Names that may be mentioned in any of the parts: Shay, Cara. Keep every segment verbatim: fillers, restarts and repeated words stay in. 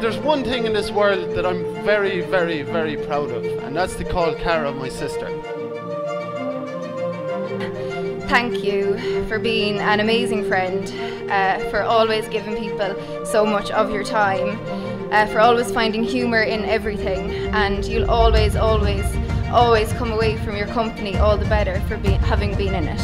There's one thing in this world that I'm very, very, very proud of, and that's to call Cara my sister. Thank you for being an amazing friend, uh, for always giving people so much of your time, uh, for always finding humour in everything, and you'll always, always, always come away from your company all the better for be- having been in it.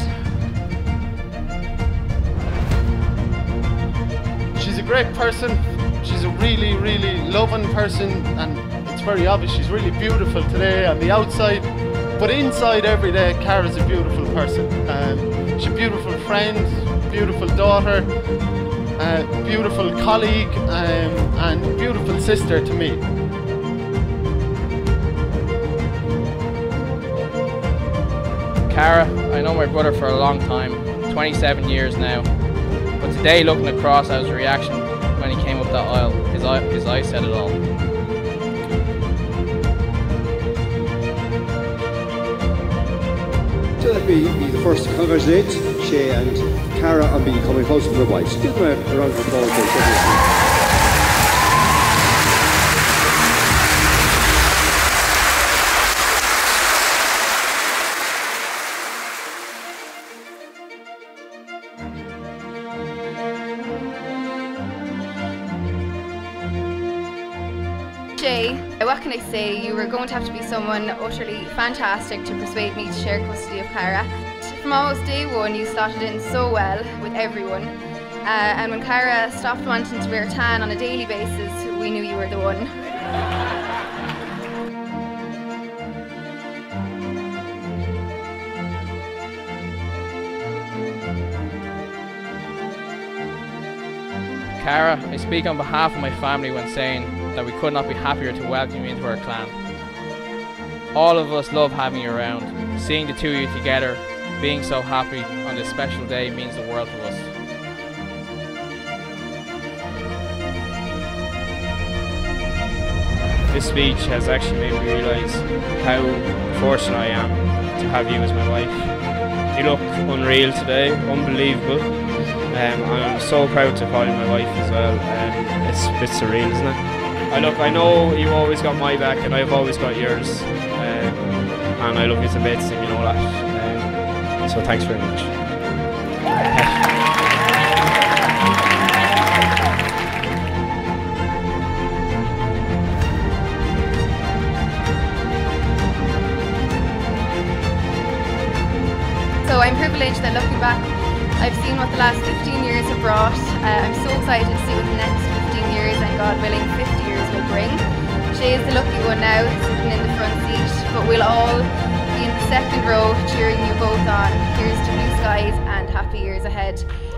She's a great person, she's a really, really loving person, and it's very obvious she's really beautiful today on the outside, but inside every day Cara's a beautiful person. Um, she's a beautiful friend, beautiful daughter, uh, beautiful colleague, um, and beautiful sister to me. Cara, I know my brother for a long time, twenty-seven years now. But today, looking across at his reaction when he came up that aisle, his eye, his eye said it all. So let me be the first to congratulate Shay and Cara on becoming husband and wife. Give them a round of applause. Please. Shay, what can I say? You were going to have to be someone utterly fantastic to persuade me to share custody of Cara. From almost day one, you slotted in so well with everyone. Uh, and when Cara stopped wanting to wear tan on a daily basis, we knew you were the one. Cara, I speak on behalf of my family when saying that we could not be happier to welcome you into our clan. All of us love having you around. Seeing the two of you together, being so happy on this special day means the world to us. This speech has actually made me realise how fortunate I am to have you as my wife. You look unreal today, unbelievable. Um, I'm so proud to call you my wife as well. Um, it's a bit surreal, isn't it? I look, I know you've always got my back and I've always got yours, um, and I love you to bits and you know that, um, so thanks very much. So I'm privileged that looking back, I've seen what the last fifteen years have brought. uh, I'm so excited to see what the next fifteen years and God willing fifty years will bring. Shay is the lucky one now, sitting in the front seat, but we'll all be in the second row cheering you both on. Here's to blue skies and happy years ahead.